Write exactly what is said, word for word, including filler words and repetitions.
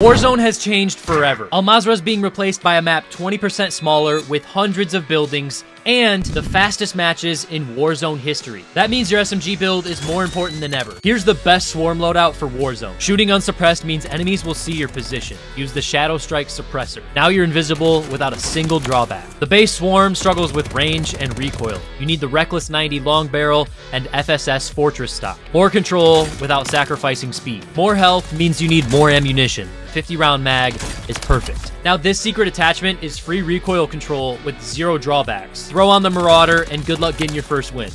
Warzone has changed forever. Al Mazraa is being replaced by a map twenty percent smaller with hundreds of buildings and the fastest matches in Warzone history. That means your S M G build is more important than ever. Here's the best swarm loadout for Warzone. Shooting unsuppressed means enemies will see your position. Use the Shadow Strike Suppressor. Now you're invisible without a single drawback. The base swarm struggles with range and recoil. You need the Reckless ninety long barrel and F S S Fortress Stock. More control without sacrificing speed. More health means you need more ammunition. fifty round mag is perfect. Now this secret attachment is free recoil control with zero drawbacks. Throw on the Marauder and good luck getting your first win.